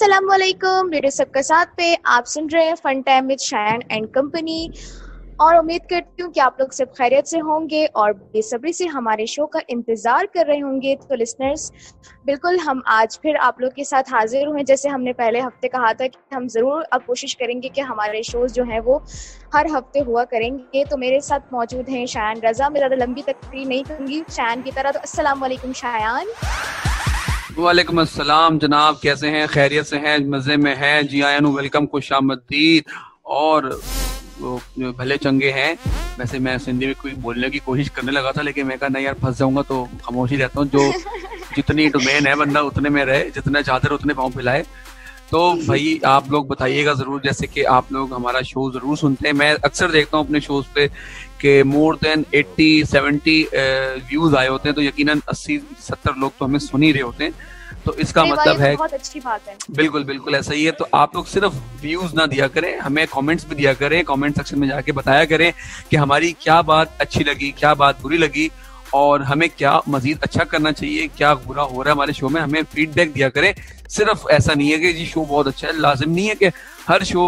अस्सलामुअलैकुम, रेडियो सबका साथ पे आप सुन रहे हैं fun time with Shayan and company और उम्मीद करती हूँ कि आप लोग सब खैरियत से होंगे और बेसब्री से हमारे शो का इंतज़ार कर रहे होंगे। तो लिसनर्स, बिल्कुल हम आज फिर आप लोग के साथ हाजिर हुए। जैसे हमने पहले हफ्ते कहा था कि हम ज़रूर अब कोशिश करेंगे कि हमारे शोज़ जो हैं वो हर हफ्ते हुआ करेंगे। तो मेरे साथ मौजूद हैं शायान रज़ा। मैं ज़्यादा लंबी तकरीर नहीं करूँगी शायान की तरह। तो अस्सलामुअलैकुम शायान। वालेकुम अस्सलाम जनाब, कैसे हैं? खैरियत से हैं, मज़े में हैं जी? आया नू वेलकम, खुश आमदीद। और भले चंगे हैं। वैसे मैं सिंधी में कोई बोलने की कोशिश करने लगा था, लेकिन मैं कहा नहीं यार, फंस जाऊंगा तो खामोशी रहता हूँ। जो जितनी डोमेन है बंदा उतने में रहे, जितना चाहते रहे उतने पाँव फैलाए। तो भाई आप लोग बताइएगा ज़रूर, जैसे कि आप लोग हमारा शो ज़रूर सुनते हैं। मैं अक्सर देखता हूँ अपने शोज़ पे कि मोर देन 80-70 व्यूज़ आए होते हैं, तो यकीनन 80-70 लोग तो हमें सुन ही रहे होते हैं। तो इसका मतलब है बहुत अच्छी बात है। बिल्कुल बिल्कुल ऐसा ही है। तो आप लोग सिर्फ व्यूज ना दिया करें, हमें कमेंट्स भी दिया करें। कमेंट सेक्शन में जाके बताया करें कि हमारी क्या बात अच्छी लगी, क्या बात बुरी लगी और हमें क्या मजीद अच्छा करना चाहिए, क्या बुरा हो रहा है हमारे शो में। हमें फीडबैक दिया करें। सिर्फ ऐसा नहीं है कि जी शो बहुत अच्छा है, लाजिम नहीं है कि हर शो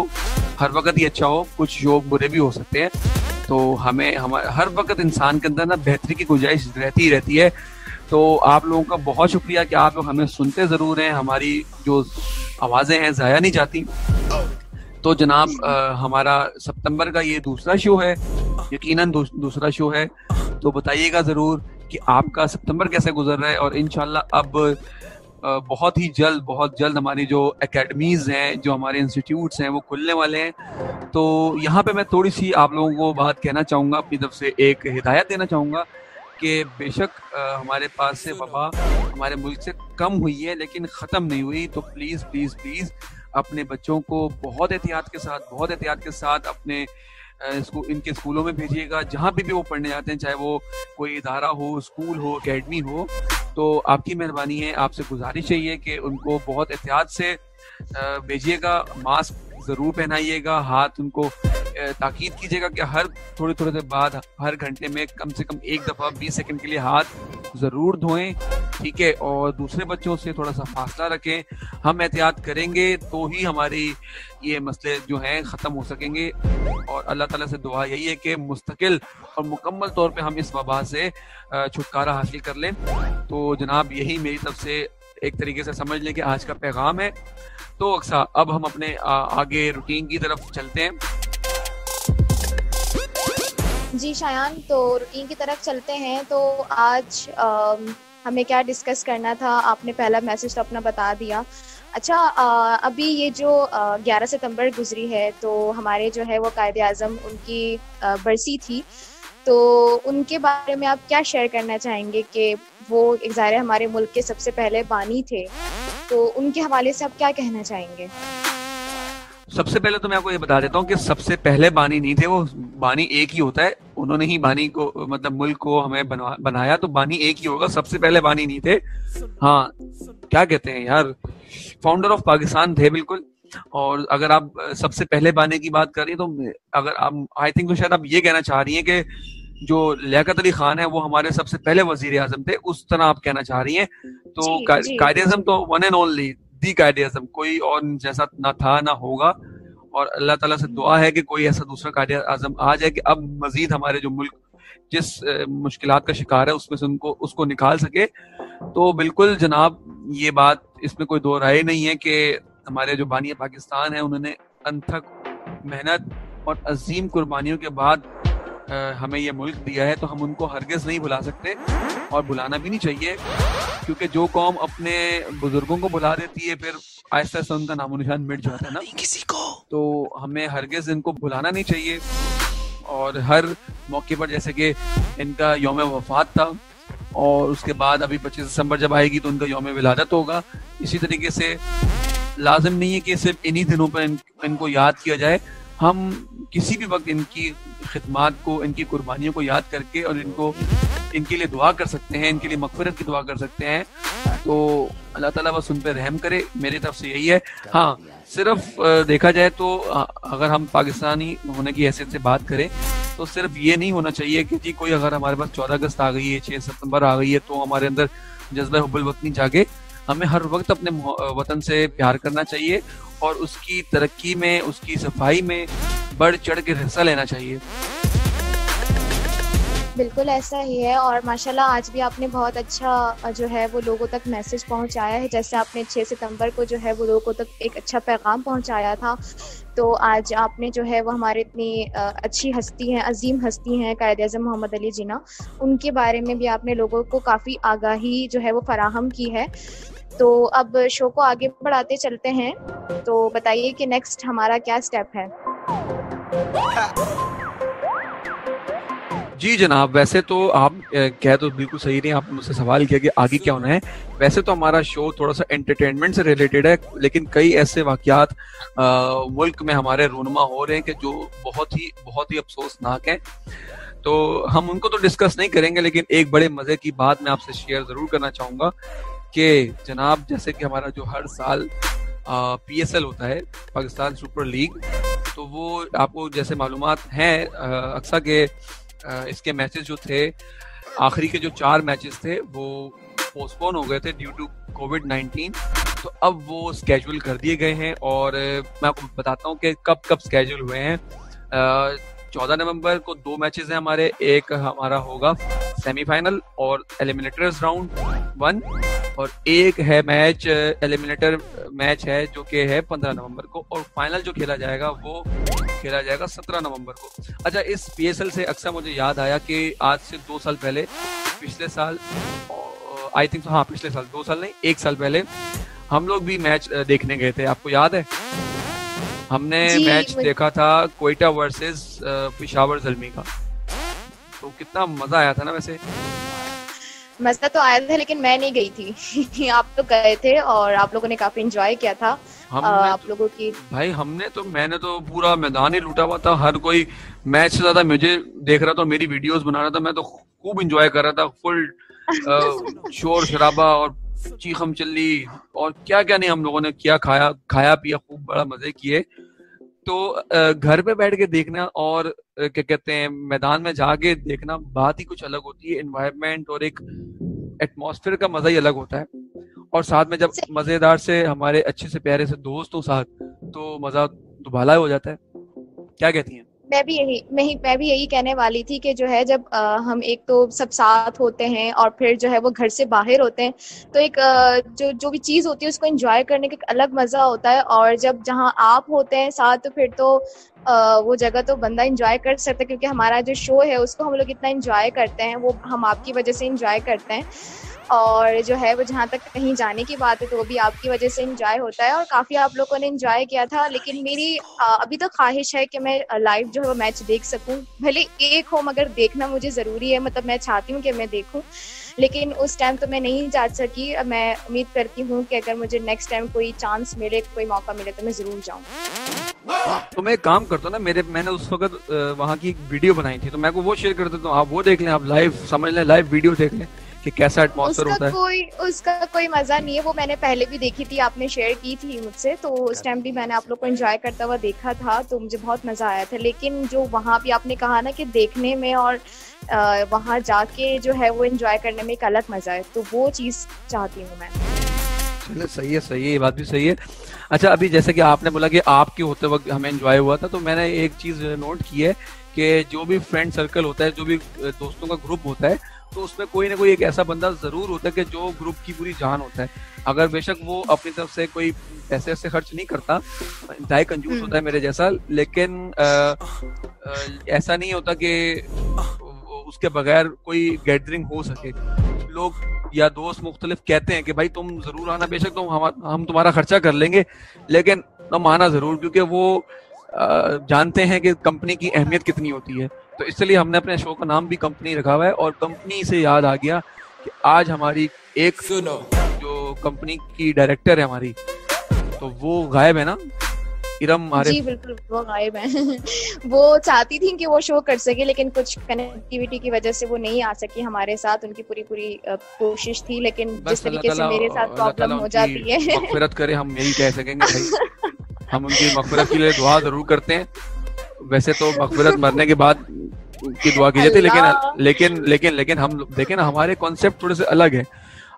हर वक्त ही अच्छा हो। कुछ शो बुरे भी हो सकते हैं। तो हमें हर वक्त इंसान के अंदर ना बेहतरी की गुंजाइश रहती ही रहती है। तो आप लोगों का बहुत शुक्रिया कि आप लोग हमें सुनते ज़रूर हैं। हमारी जो आवाज़ें हैं ज़ाया नहीं जाती। तो जनाब हमारा सितंबर का ये दूसरा शो है, यकीनन दूसरा शो है। तो बताइएगा ज़रूर कि आपका सितंबर कैसे गुजर रहा है। और इंशाल्लाह अब बहुत जल्द हमारी जो एकेडमीज़ हैं, जो हमारे इंस्टीट्यूट्स हैं वो खुलने वाले हैं। तो यहाँ पर मैं थोड़ी सी आप लोगों को बात कहना चाहूँगा, अपनी तरफ से एक हिदायत देना चाहूँगा कि बेशक हमारे पास से वबा हमारे मुल्क से कम हुई है लेकिन ख़त्म नहीं हुई। तो प्लीज़ प्लीज़ प्लीज़ अपने बच्चों को बहुत एहतियात के साथ अपने इनके स्कूलों में भेजिएगा। जहाँ भी वो पढ़ने जाते हैं, चाहे वो कोई इदारा हो, स्कूल हो, एकेडमी हो। तो आपकी मेहरबानी है, आपसे गुजारिश है कि उनको बहुत एहतियात से भेजिएगा। मास्क ज़रूर पहनाइएगा, हाथ उनको ताकीद कीजिएगा कि हर थोड़े देर बाद, हर घंटे में कम से कम एक दफ़ा 20 सेकंड के लिए हाथ ज़रूर धोएं, ठीक है? और दूसरे बच्चों से थोड़ा सा फासला रखें। हम एहतियात करेंगे तो ही हमारी ये मसले जो हैं ख़त्म हो सकेंगे। और अल्लाह ताला से दुआ यही है कि मुस्तकिल और मुकम्मल तौर पे हम इस वबा से छुटकारा हासिल कर लें। तो जनाब यही मेरी तरफ से एक तरीके से समझ लें कि आज का पैगाम है। तो अक्सा अब हम अपने आगे रूटीन की तरफ चलते हैं। जी शायान, तो रूटीन की तरफ चलते हैं। तो आज हमें क्या डिस्कस करना था? आपने पहला मैसेज तो अपना बता दिया। अच्छा, अभी ये जो 11 सितंबर गुजरी है, तो हमारे जो है वो कायद-ए-आज़म उनकी बरसी थी। तो उनके बारे में आप क्या शेयर करना चाहेंगे कि वो एक ज़ाहिर हमारे मुल्क के सबसे पहले बानी थे, तो उनके हवाले से आप क्या कहना चाहेंगे? सबसे पहले तो मैं आपको ये बता देता हूँ कि सबसे पहले बानी नहीं थे वो, बानी एक ही होता है। उन्होंने ही बानी को, मतलब मुल्क को हमें बनाया, तो बानी एक ही होगा। सबसे पहले बानी नहीं थे, हाँ क्या कहते हैं यार, फाउंडर ऑफ पाकिस्तान थे बिल्कुल। और अगर आप सबसे पहले बानी की बात करें तो अगर आप आई थिंक तो शायद आप ये कहना चाह रही हैं कि जो लियाकत अली खान है वो हमारे सबसे पहले वजीर आजम थे, उस तरह आप कहना चाह रही हैं। तो कायद-ए-आज़म तो वन एंड ओनली कायद-ए-आज़म, कोई और जैसा ना था ना होगा। और अल्लाह ताला से दुआ है कि कोई ऐसा दूसरा कायद-ए-आज़म आ जाए कि अब मजीद हमारे जो मुल्क जिस मुश्किलात का शिकार है उसमें से उसको निकाल सके। तो बिल्कुल जनाब ये बात, इसमें कोई दो राय नहीं है कि हमारे जो बानी पाकिस्तान है उन्होंने अनथक मेहनत और अजीम कुर्बानियों के बाद हमें ये मुल्क दिया है। तो हम उनको हरगिज़ नहीं भुला सकते और भुलाना भी नहीं चाहिए, क्योंकि जो कौम अपने बुजुर्गों को भुला देती है फिर आहिस्ता आहिस्ता उनका नामो निशान मिट जाता है ना किसी को। तो हमें हरगिज़ इनको भुलाना नहीं चाहिए। और हर मौके पर, जैसे कि इनका यौम वफात था और उसके बाद अभी 25 दिसंबर जब आएगी तो उनका यौम विलादत होगा। इसी तरीके से लाजिम नहीं है कि सिर्फ इन्हीं दिनों पर इनको याद किया जाए। हम किसी भी वक्त इनकी खिदमात को, इनकी कुर्बानियों को याद करके और इनके लिए दुआ कर सकते हैं, इनके लिए मगफिरत की दुआ कर सकते हैं। तो अल्लाह ताला बस उन पर रहम करे, मेरी तरफ से यही है। हाँ, सिर्फ देखा जाए तो अगर हम पाकिस्तानी होने की हैसियत से बात करें तो सिर्फ ये नहीं होना चाहिए कि जी कोई, अगर हमारे पास 14 अगस्त आ गई है, 6 सितंबर आ गई है, तो हमारे अंदर जज्बा हुब्बुल वतनी जागे हमें हर वक्त अपने वतन से प्यार करना चाहिए और उसकी तरक्की में, उसकी सफाई में बढ़ चढ़ के हिस्सा लेना चाहिए। बिल्कुल ऐसा ही है और माशाल्लाह आज भी आपने बहुत अच्छा जो है वो लोगों तक मैसेज पहुंचाया है, जैसे आपने 6 सितंबर को जो है वो लोगों तक एक अच्छा पैगाम पहुंचाया था। तो आज आपने जो है वो हमारे इतनी अच्छी हस्ती हैं, अजीम हस्ती हैं कायद-ए-आज़म मोहम्मद अली जिन्ना, उनके बारे में भी आपने लोगों को काफ़ी आगाही जो है वो फराहम की है। तो अब शो को आगे बढ़ाते चलते हैं, तो बताइए कि नेक्स्ट हमारा क्या स्टेप है। जी जनाब, वैसे तो आप कह तो बिल्कुल सही नहीं, आपने मुझसे सवाल किया कि आगे क्या होना है। वैसे तो हमारा शो थोड़ा सा एंटरटेनमेंट से रिलेटेड है, लेकिन कई ऐसे वाकयात मुल्क में हमारे रूनमा हो रहे हैं कि जो बहुत ही अफसोसनाक हैं, तो हम उनको तो डिस्कस नहीं करेंगे। लेकिन एक बड़े मज़े की बात मैं आपसे शेयर ज़रूर करना चाहूँगा कि जनाब, जैसे कि हमारा जो हर साल PSL होता है, पाकिस्तान सुपर लीग, तो वो आपको जैसे मालूमात हैं अक्सर के इसके मैचेस जो थे, आखिरी के जो 4 मैचेस थे वो पोस्टपोन हो गए थे ड्यू टू कोविड-19। तो अब वो स्केड्यूल कर दिए गए हैं और मैं आपको बताता हूँ कि कब कब स्केड्यूल हुए हैं। 14 नवंबर को 2 मैचेस हैं हमारे, एक हमारा होगा सेमीफाइनल और एलिमिनेटर्स राउंड 1 और एक है मैच एलिमिनेटर मैच है जो कि है 15 नवंबर को, और फाइनल जो खेला जाएगा वो खेला जाएगा 17 नवंबर को। अच्छा, इस PSL से अक्सर मुझे याद आया कि आज से 2 साल पहले, पिछले साल आई थिंक, हाँ पिछले साल 2 साल नहीं 1 साल पहले हम लोग भी मैच देखने गए थे। आपको याद है हमने मैच देखा था क्वेटा वर्सेस पेशावर जलमी का, तो कितना मजा आया था ना। वैसे मज़ा तो आया था लेकिन मैं नहीं गई थी आप तो गए थे और आप लोगों ने काफी एंजॉय किया था। आप लोगों की भाई मैंने तो पूरा मैदान ही लूटा हुआ था, हर कोई मैच से ज्यादा मुझे देख रहा था और मेरी वीडियोस बना रहा था। मैं तो खूब एंजॉय कर रहा था, फुल शोर शराबा और चीखम चिल्ली और क्या क्या नहीं हम लोगों ने किया, खाया पिया, खूब बड़ा मजे किए। तो घर पे बैठ के देखना और क्या कहते हैं मैदान में जाके देखना बात ही कुछ अलग होती है। एनवायरनमेंट और एक एटमॉस्फेयर का मजा ही अलग होता है, और साथ में जब मजेदार से हमारे अच्छे से प्यारे से दोस्त हो साथ, तो मजा दुबाला हो जाता है। क्या कहती हैं? मैं भी यही कहने वाली थी कि जो है जब हम एक तो सब साथ होते हैं और फिर जो है वो घर से बाहर होते हैं, तो एक जो भी चीज़ होती है उसको एंजॉय करने का एक अलग मज़ा होता है। और जब जहाँ आप होते हैं साथ, तो फिर तो वो जगह तो बंदा एंजॉय कर सकता है, क्योंकि हमारा जो शो है उसको हम लोग इतना एंजॉय करते हैं, वो हम आपकी वजह से एंजॉय करते हैं। और जो है वो जहाँ तक कहीं जाने की बात है तो वो भी आपकी वजह से एंजॉय होता है, और काफ़ी आप लोगों ने एंजॉय किया था। लेकिन मेरी अभी तो ख्वाहिश है कि मैं लाइव जो है वो मैच देख सकूँ, भले एक हो, मगर देखना मुझे ज़रूरी है। मतलब मैं चाहती हूँ कि मैं देखूँ, लेकिन उस टाइम तो मैं नहीं जा सकी। मैं उम्मीद करती हूँ कि अगर मुझे नेक्स्ट टाइम कोई चांस मिले, कोई मौका मिले, तो मैं ज़रूर जाऊँ। तो मैं काम करता हूँ ना, मैंने उस वक्त वहाँ की एक वीडियो बनाई थी, तो मैं वो शेयर कर देता हूँ, आप वो देख लें, आप लाइव समझ लें, लाइव वीडियो देख लें कि कैसा एटमॉस्फेयर होता है। उसका कोई मजा नहीं है। वो मैंने पहले भी देखी थी, आपने शेयर की थी मुझसे, तो उस टाइम भी मैंने आप लोग को एंजॉय करता हुआ देखा था, तो मुझे बहुत मजा आया था। लेकिन जो वहाँ भी आपने कहा ना कि देखने में और वहाँ जाके जो है वो एंजॉय करने में एक अलग मजा है, तो वो चीज चाहती हूँ मैं। चलो सही है, ये बात भी सही है। अच्छा, अभी जैसे कि आपने बोला कि आपके होते वक्त हमें एंजॉय हुआ था, तो मैंने एक चीज नोट की है कि जो भी फ्रेंड सर्कल होता है, जो भी दोस्तों का ग्रुप होता है, तो उसमें कोई ना कोई एक ऐसा बंदा ज़रूर होता है कि जो ग्रुप की पूरी जान होता है। अगर बेशक वो अपनी तरफ से कोई पैसे से खर्च नहीं करता, इंतहाई कंजूस होता है मेरे जैसा, लेकिन ऐसा नहीं होता कि उसके बगैर कोई गैदरिंग हो सके। लोग या दोस्त मुख्तलिफ कहते हैं कि भाई तुम ज़रूर आना, बेशक तुम हम तुम्हारा खर्चा कर लेंगे, लेकिन तुम आना ज़रूर, क्योंकि वो जानते हैं कि कंपनी की अहमियत कितनी होती है। तो इसलिए हमने अपने शो का नाम भी कंपनी रखा हुआ है, और कंपनी से याद आ गया कि आज हमारी एक जो कंपनी की डायरेक्टर है हमारी, तो वो गायब है ना, इरम हमारे। जी बिल्कुल, वो गायब है। वो चाहती थी कि वो शो कर सके, लेकिन कुछ कनेक्टिविटी की वजह से वो नहीं आ सकी हमारे साथ। उनकी पूरी कोशिश थी, लेकिन जिस तरीके से मेरे साथ प्रॉब्लम हो जाती है, मगफिरत करे, हम यही कह सकेंगे। हम उनकी मगफिरत के लिए दुआ जरूर करते हैं। वैसे तो मगफिरत मरने के बाद की दुआ की जाती है, लेकिन हम देखें ना, हमारे कॉन्सेप्ट थोड़े से अलग है।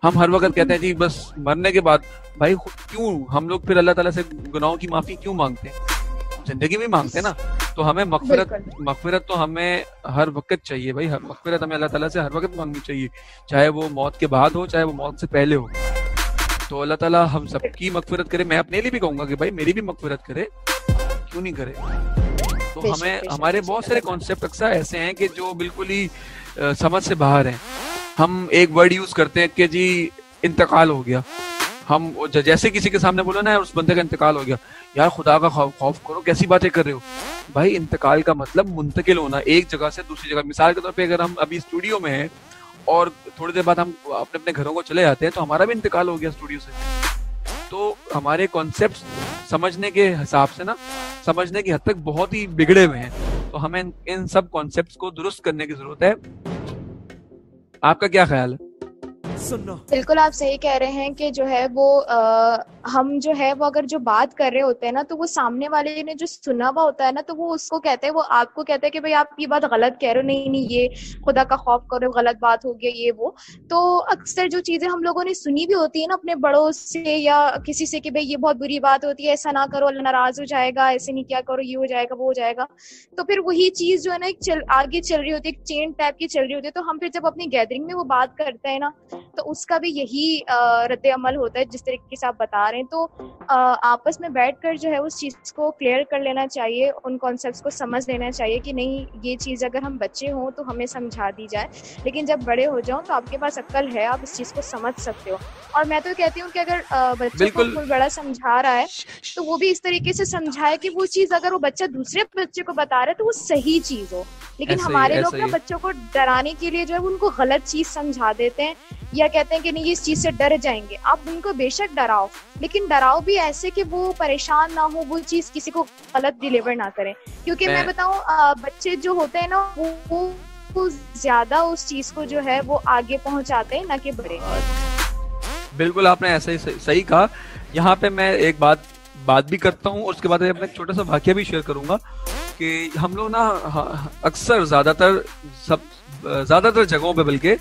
हम हर वक्त कहते हैं जी बस मरने के बाद, भाई क्यों हम लोग फिर अल्लाह ताला से गुनाहों की माफी क्यों मांगते हैं? जिंदगी में मांगते हैं ना। तो हमें मगफिरत तो हमें हर वक्त चाहिए भाई, हर मगफिरत हमें अल्लाह ताला से हर वक्त मांगनी चाहिए, चाहे वो मौत के बाद हो, चाहे वो मौत से पहले हो। तो अल्लाह ताला हम सबकी मगफिरत करे। मैं अपने लिए भी कहूंगा कि भाई मेरी भी मगफिरत करे, क्यों नहीं करे। तो हमें हमारे बहुत सारे कॉन्सेप्ट अक्सर ऐसे हैं कि जो बिल्कुल ही समझ से बाहर हैं। हम एक वर्ड यूज करते हैं कि जी इंतकाल हो गया, हम जैसे किसी के सामने बोलो ना उस बंदे का इंतकाल हो गया, यार खुदा का खौफ करो, कैसी बातें कर रहे हो भाई। इंतकाल का मतलब मुंतकिल होना एक जगह से दूसरी जगह। मिसाल के तौर पे अगर हम अभी स्टूडियो में हैं और थोड़ी देर बाद हम अपने अपने घरों को चले जाते हैं तो हमारा भी इंतकाल हो गया स्टूडियो से। तो हमारे कॉन्सेप्ट समझने के हिसाब से ना, समझने की हद तक बहुत ही बिगड़े हुए हैं। तो हमें इन सब कॉन्सेप्ट्स को दुरुस्त करने की जरूरत है। आपका क्या ख्याल है? बिल्कुल आप सही कह रहे हैं कि जो है वो हम जो है वो अगर जो बात कर रहे होते हैं ना तो वो सामने वाले ने जो सुना हुआ होता है ना तो वो उसको कहते हैं, वो आपको कहता है कि भाई आप ये बात गलत कह रहे हो, नहीं नहीं ये खुदा का खौफ करो, गलत बात हो गई ये वो। तो अक्सर जो चीजें हम लोगों ने सुनी भी होती है ना अपने बड़ों से या किसी से कि भाई ये बहुत बुरी बात होती है, ऐसा ना करो अल्लाह नाराज हो जाएगा, ऐसे नहीं क्या करो, ये हो जाएगा वो हो जाएगा। तो फिर वही चीज जो है ना एक आगे चल रही होती है, एक चेन टाइप की चल रही होती है। तो हम फिर जब अपनी गैदरिंग में वो बात करते हैं ना तो उसका भी यही रद्द अमल होता है जिस तरीके से आप बता रहे हैं। तो आपस में बैठकर जो है उस चीज को क्लियर कर लेना चाहिए, उन कॉन्सेप्ट्स को समझ लेना चाहिए कि नहीं ये चीज अगर हम बच्चे हों तो हमें समझा दी जाए, लेकिन जब बड़े हो जाओ तो आपके पास अक्ल है, आप इस चीज को समझ सकते हो। और मैं तो कहती हूँ कि अगर बच्चे को कोई बड़ा समझा रहा है तो वो भी इस तरीके से समझाए कि वो चीज अगर वो बच्चा दूसरे बच्चे को बता रहा है तो वो सही चीज हो। लेकिन हमारे लोग ना बच्चों को डराने के लिए जो है उनको गलत चीज समझा देते हैं या कहते हैं कि नहीं ये इस चीज से डर जाएंगे। आप उनको बेशक डराओ, लेकिन डराओ भी ऐसे कि वो परेशान ना हो, वो चीज किसी को गलत डिलीवर ना करें। क्योंकि मैं बताऊं बच्चे जो होते हैं ना वो ज्यादा उस चीज को जो है वो आगे पहुंचाते हैं ना कि बड़े। बिल्कुल आपने ऐसा ही सही कहा। यहाँ पे मैं एक बात भी करता हूँ, उसके बाद अपना छोटा सा वाक्य भी शेयर करूंगा कि हम लोग ना अक्सर ज्यादातर जगहों पे बल्कि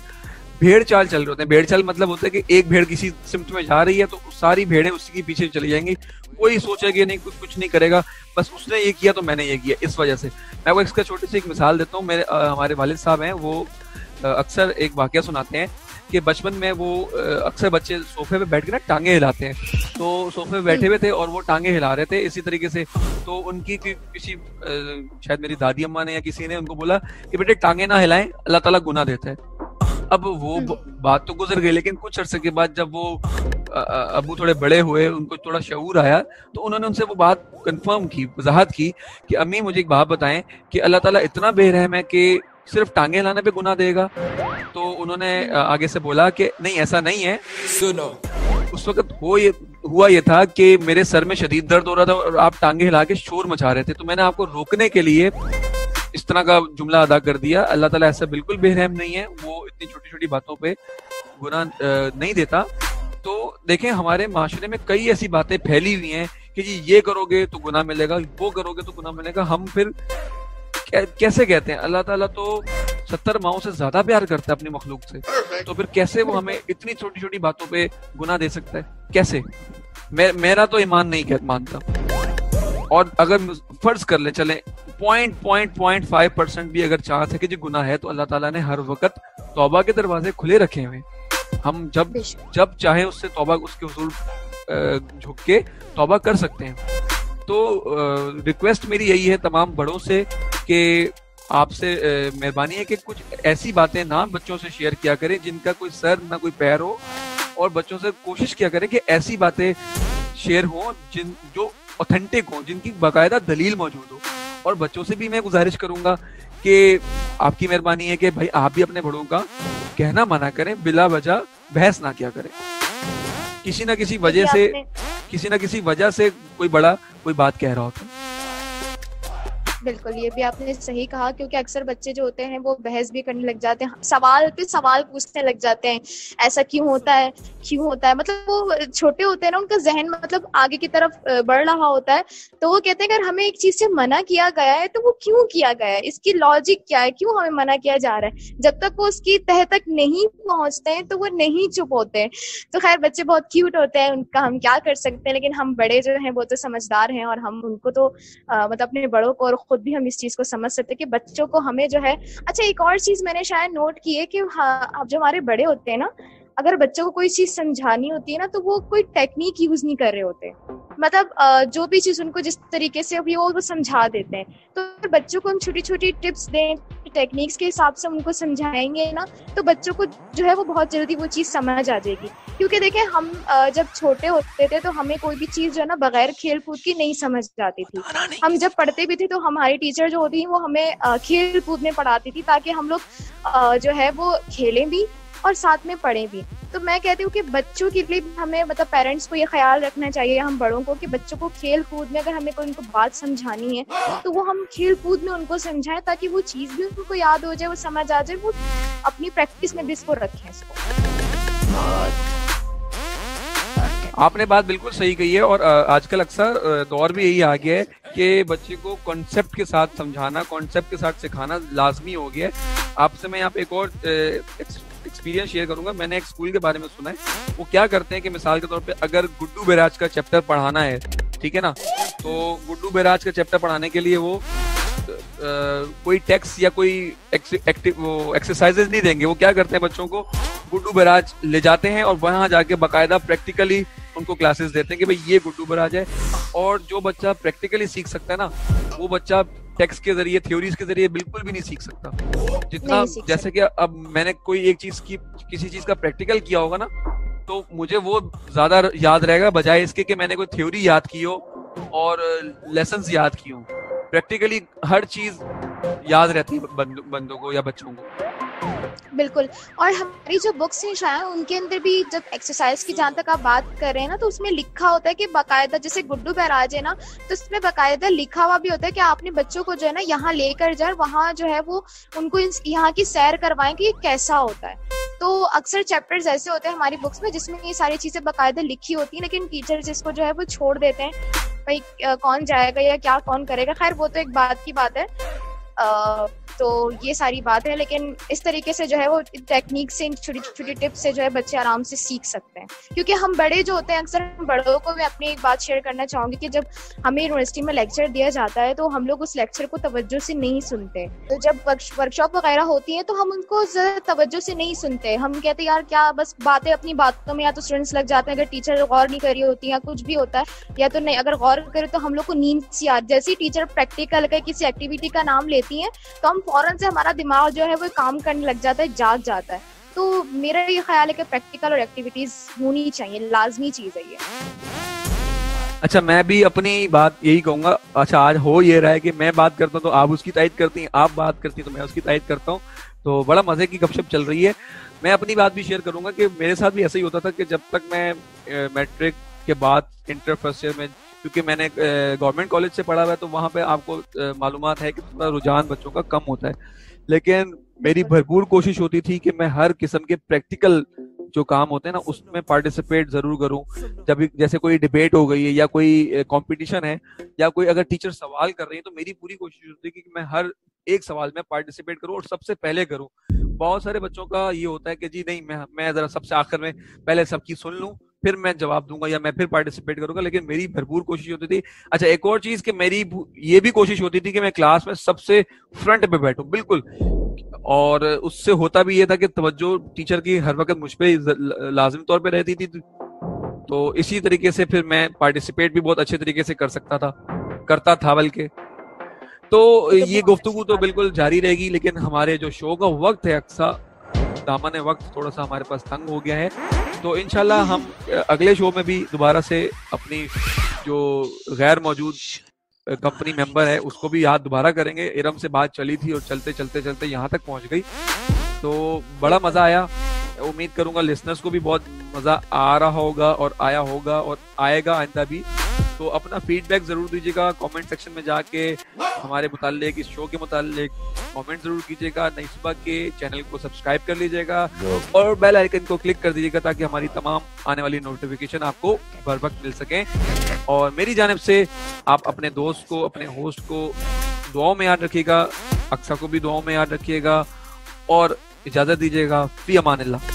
भेड़ चाल चल रहे होते हैं। भेड़ चाल मतलब होता है कि एक भेड़ किसी सिम्ट में जा रही है तो सारी भेड़ें उसी के पीछे चली जाएंगी, कोई सोचेगा नहीं, कुछ नहीं करेगा, बस उसने ये किया तो मैंने ये किया। इस वजह से मैं वो इसका छोटी सी एक मिसाल देता हूँ। हमारे वालिद साहब हैं, वो अक्सर एक वाकया सुनाते हैं कि बचपन में वो अक्सर बच्चे सोफे पे बैठ के ना टांगे हिलाते हैं। तो सोफे पे बैठे हुए थे और वो टांगे हिला रहे थे इसी तरीके से। तो उनकी किसी शायद मेरी दादी अम्मा ने या किसी ने उनको बोला कि बेटे टांगे ना हिलाएं, अल्लाह ताला गुनाह देता है। अब वो बात तो गुजर गई, लेकिन कुछ अरसे के बाद जब वो अबू थोड़े बड़े हुए, उनको थोड़ा शऊर आया तो उन्होंने उनसे वो बात कंफर्म की, वजाहत की कि अम्मी मुझे एक बात बताएं कि अल्लाह ताला इतना बेरहम है कि सिर्फ टांगे लाने पे गुनाह देगा? तो उन्होंने आगे से बोला कि नहीं ऐसा नहीं है। सुनो उस वक्त हुआ ये था कि मेरे सर में शदीद दर्द हो रहा था और आप टांगे हिला के शोर मचा रहे थे, तो मैंने आपको रोकने के लिए इस तरह का जुमला अदा कर दिया। अल्लाह ताला ऐसा बिल्कुल बेरहम नहीं है, वो इतनी छोटी छोटी बातों पे गुनाह नहीं देता। तो देखें हमारे माशरे में कई ऐसी बातें फैली हुई हैं कि जी ये करोगे तो गुनाह मिलेगा, वो करोगे तो गुनाह मिलेगा। हम फिर कैसे कहते हैं अल्लाह ताला तो 70 माओं से ज्यादा प्यार करता है अपनी मखलूक से, तो फिर कैसे वो हमें इतनी छोटी छोटी बातों पे गुनाह दे सकता है? कैसे? मेरा तो ईमान नहीं मानता। और अगर फर्ज कर ले चले 0.5% भी अगर चांस है कि जो गुनाह है, तो अल्लाह ताला ने हर वक्त तौबा के दरवाजे खुले रखे हुए। हम जब चाहे उससे तौबा, उसके हुजूर झुक के तौबा कर सकते हैं। तो रिक्वेस्ट मेरी यही है तमाम बड़ों से कि आपसे मेहरबानी है कि कुछ ऐसी बातें ना बच्चों से शेयर किया करें जिनका कोई सर ना कोई पैर हो, और बच्चों से कोशिश किया करें कि ऐसी बातें शेयर हों जो ऑथेंटिक हों, जिनकी बाकायदा दलील मौजूद हो। और बच्चों से भी मैं गुजारिश करूंगा कि आपकी मेहरबानी है कि भाई आप भी अपने बड़ों का कहना माना करें, बिला वजह बहस ना किया करें। किसी ना किसी वजह से कोई बड़ा कोई बात कह रहा होता है, बिल्कुल, ये भी आपने सही कहा, क्योंकि अक्सर बच्चे जो होते हैं वो बहस भी करने लग जाते हैं, सवाल पे सवाल पूछने लग जाते हैं, ऐसा क्यों होता है, क्यों होता है, मतलब वो छोटे होते हैं ना, उनका जहन मतलब आगे की तरफ बढ़ रहा होता है, तो वो कहते हैं अगर हमें एक चीज से मना किया गया है तो वो क्यों किया गया है, इसकी लॉजिक क्या है, क्यों हमें मना किया जा रहा है, जब तक वो उसकी तह तक नहीं पहुंचते हैं तो वो नहीं चुप होते हैं। तो खैर बच्चे बहुत क्यूट होते हैं, उनका हम क्या कर सकते हैं, लेकिन हम बड़े जो हैं वो तो समझदार हैं और हम उनको तो मतलब अपने बड़ों को और खुद भी हम इस चीज को समझ सकते हैं कि बच्चों को हमें जो है। अच्छा, एक और चीज मैंने शायद नोट की है कि हाँ, जो हमारे बड़े होते हैं ना, अगर बच्चों को कोई चीज समझानी होती है ना तो वो कोई टेक्निक यूज नहीं कर रहे होते, मतलब जो भी चीज उनको जिस तरीके से वो समझा देते हैं। तो बच्चों को हम छोटी छोटी टिप्स दें, टेक्निक्स के हिसाब से उनको समझाएंगे ना तो बच्चों को जो है वो बहुत जल्दी वो चीज समझ आ जाएगी। क्योंकि देखें हम जब छोटे होते थे तो हमें कोई भी चीज जो है ना बगैर खेल कूद की नहीं समझ आती थी। हम जब पढ़ते भी थे तो हमारी टीचर जो होती थी वो हमें खेल कूद में पढ़ाती थी ताकि हम लोग जो है वो खेलें भी और साथ में पढ़ें भी। तो मैं कहती हूँ कि बच्चों के लिए हमें मतलब पेरेंट्स को ये ख्याल रखना चाहिए, हम बड़ों को, कि बच्चों को खेल कूद में अगर हमें कोई उनको बात समझानी है तो वो हम खेल कूद में उनको समझाएं ताकि वो चीज़ भी उनको याद हो जाए, वो समझ आ जाए, वो अपनी प्रैक्टिस में भी इसको रखें। आपने बात बिल्कुल सही कही है और आजकल अक्सर दौर भी यही आ गया है कि बच्चे को कॉन्सेप्ट के साथ समझाना, कॉन्सेप्ट के साथ सिखाना लाजमी हो गया है। आपसे मैं यहाँ पे एक और एक्सपीरियंस शेयर करूंगा। मैंने एक स्कूल के बारे में सुना है, वो क्या करते हैं कि मिसाल के तौर पे अगर गुड्डू बैराज का चैप्टर पढ़ाना है, ठीक है ना, तो गुड्डू बैराज का चैप्टर पढ़ाने के लिए वो कोई टेक्स्ट या कोई एक्सरसाइजेज नहीं देंगे। वो क्या करते हैं, बच्चों को गुड्डू बैराज ले जाते हैं और वहाँ जाके बाकायदा प्रैक्टिकली उनको क्लासेस देते हैं कि भाई ये गुड्डू बैराज है। और जो बच्चा प्रैक्टिकली सीख सकता है ना, वो बच्चा टेक्स्ट के जरिए, थ्योरीज के जरिए बिल्कुल भी नहीं सीख सकता जितना, जैसे कि अब मैंने कोई एक चीज की, किसी चीज का प्रैक्टिकल किया होगा ना तो मुझे वो ज्यादा याद रहेगा बजाय इसके कि मैंने कोई थ्योरी याद की हो और लेसन्स याद की हो। प्रैक्टिकली हर चीज याद रहती है बंदों को या बच्चों को। बिल्कुल, और हमारी जो बुक्स हैं शायद उनके अंदर भी जब एक्सरसाइज की जहाँ तक आप बात कर रहे हैं ना तो उसमें लिखा होता है कि बाकायदा, जैसे गुड्डू बैराज है ना तो उसमें बाकायदा लिखा हुआ भी होता है कि आपने बच्चों को जो है ना यहाँ लेकर जाए, वहाँ जो है वो उनको यहाँ की सैर करवाएं कि ये कैसा होता है। तो अक्सर चैप्टर्स ऐसे होते हैं हमारी बुक्स में जिसमें ये सारी चीजें बाकायदा लिखी होती है, लेकिन टीचर्स इसको जो है वो छोड़ देते हैं, भाई कौन जाएगा या क्या कौन करेगा। खैर वो तो एक बात की बात है, तो ये सारी बात है, लेकिन इस तरीके से जो है वो टेक्निक से, छोटी छोटी टिप्स से जो है बच्चे आराम से सीख सकते हैं। क्योंकि हम बड़े जो होते हैं, अक्सर बड़ों को मैं अपनी एक बात शेयर करना चाहूँगी कि जब हमें यूनिवर्सिटी में लेक्चर दिया जाता है तो हम लोग उस लेक्चर को तवज्जो से नहीं सुनते। तो जब वर्कशॉप वगैरह होती है तो हम उनको तवज्जो से नहीं सुनते, हम कहते यार क्या, बस बातें अपनी बातों में, या तो स्टूडेंट्स लग जाते हैं अगर टीचर गौर नहीं करी होती या कुछ भी होता है, या तो नहीं अगर गौर करे तो हम लोग को नींद सी आती। जैसे ही टीचर प्रैक्टिकल का किसी एक्टिविटी का नाम लेती है तो हम फौरन से, हमारा दिमाग जो है वो काम करने लग जाता है, जाग जाता है। तो मेरा ये ख्याल है कि प्रैक्टिकल और एक्टिविटीज होनी चाहिए, लाजमी चीज है ये। अच्छा, मैं भी अपनी बात यही कहूंगा। अच्छा, आज हो ये रहा है कि मैं बात करता हूँ तो आप उसकी तारीफ करती हैं, आप बात करती हैं तो मैं उसकी तारीफ करता हूँ, तो बड़ा मजे की गपशप चल रही है। मैं अपनी बात भी शेयर करूंगा कि मेरे साथ भी ऐसा ही होता था कि जब तक मैं मैट्रिक के बाद इंटर फर्स्ट ईयर में, क्योंकि मैंने गवर्नमेंट कॉलेज से पढ़ा हुआ है तो वहाँ पे आपको मालूमात है कि थोड़ा रुझान बच्चों का कम होता है, लेकिन मेरी भरपूर कोशिश होती थी कि मैं हर किस्म के प्रैक्टिकल जो काम होते हैं ना उसमें पार्टिसिपेट जरूर करूं। जब जैसे कोई डिबेट हो गई है या कोई कंपटीशन है या कोई अगर टीचर सवाल कर रही है तो मेरी पूरी कोशिश होती है कि मैं हर एक सवाल में पार्टिसिपेट करूं और सबसे पहले करूं। बहुत सारे बच्चों का ये होता है कि जी नहीं, मैं जरा सबसे आखिर में पहले सबकी सुन लूं, फिर मैं जवाब दूंगा या मैं फिर पार्टिसिपेट करूंगा, लेकिन मेरी भरपूर कोशिश होती थी। अच्छा, एक और चीज कि मेरी ये भी कोशिश होती थी कि मैं क्लास में सबसे फ्रंट पे बैठूं, बिल्कुल। और उससे होता भी ये था कि तवज्जो टीचर की हर वक्त मुझ पे लाजिमी तौर पे रहती थी, तो इसी तरीके से फिर मैं पार्टिसिपेट भी बहुत अच्छे तरीके से करता था बल्कि। तो ये गुफ्तगू तो बिल्कुल जारी रहेगी, लेकिन हमारे जो शो का वक्त है, अक्सर दामन वक्त थोड़ा सा हमारे पास तंग हो गया है, तो इंशाल्लाह हम अगले शो में भी दोबारा से अपनी जो गैर मौजूद कंपनी मेंबर है उसको भी याद दोबारा करेंगे। इरम से बात चली थी और चलते यहाँ तक पहुँच गई, तो बड़ा मज़ा आया। उम्मीद करूँगा लिसनर्स को भी बहुत मज़ा आ रहा होगा और आया होगा और आएगा आइंदा भी। तो अपना फीडबैक ज़रूर दीजिएगा, कमेंट सेक्शन में जाके हमारे मुतालिक, इस शो के मुतालिक कमेंट ज़रूर कीजिएगा। नई सुबह के चैनल को सब्सक्राइब कर लीजिएगा और बेल आइकन को क्लिक कर दीजिएगा ताकि हमारी तमाम आने वाली नोटिफिकेशन आपको बर वक्त मिल सके। और मेरी जानिब से आप अपने दोस्त को, अपने होस्ट को दुआओं में याद रखिएगा, अक्सा को भी दुआओं में याद रखिएगा और इजाज़त दीजिएगा। फी अमानिल्लाह।